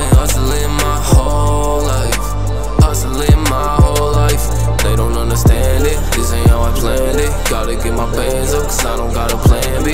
I've been hustling my whole life, hustling my whole life. They don't understand it, this ain't how I planned it. Gotta get my bands up, cause I don't got a plan B.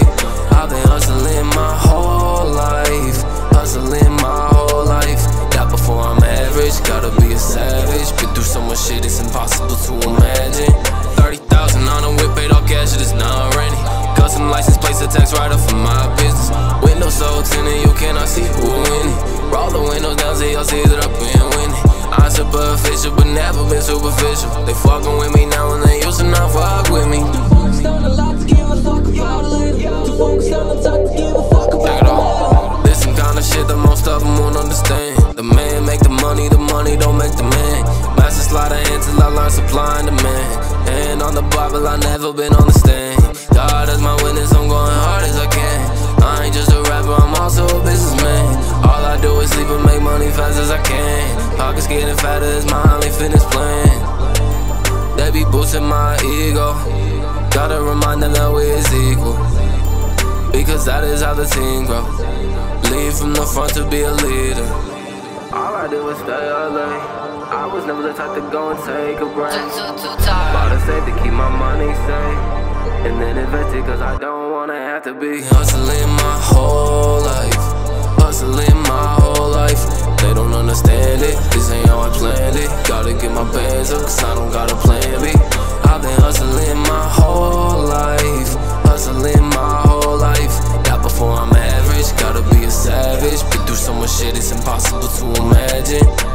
I've been hustling my whole life, hustling my whole life. Not before I'm average, gotta be a savage. Been through so much shit, it's impossible to imagine. 30,000 on a whip, paid off cash, it is not raining. Custom license, place a tax write-off for my business. Windows so tinted, you cannot see who in it. Roll the windows down so y'all see that I've been winning. I'm superficial, but never been superficial. They fucking with me now and they used to not fuck with me. Too focused on the lot to give a fuck about it. Too focused on the talk to give a fuck about it. This some kind of shit that most of them won't understand. The man make the money don't make the man. Master slider until I learn supply and demand. And on the Bible, I never been on the stand. God is my witness, I'm going hard as I can. I ain't just a rapper, I'm also a businessman. All I do is sleep and make money fast as I can. Pockets getting fatter is my only fitness plan. They be boosting my ego. Gotta remind them that we is equal, because that is how the team grow. Lead from the front to be a leader. All I do is stay alert. I was never the type to go and take a break. Bought a safe to keep my money safe, and then invest it cause I don't wanna have to be. Hustling my whole life, hustling my whole life. They don't understand it, this ain't how I planned it. Gotta get my bands up cause I don't got a plan B. I've been hustling my whole life, hustling my whole life. Not before I'm average, gotta be a savage. Been through so much shit it's impossible to imagine.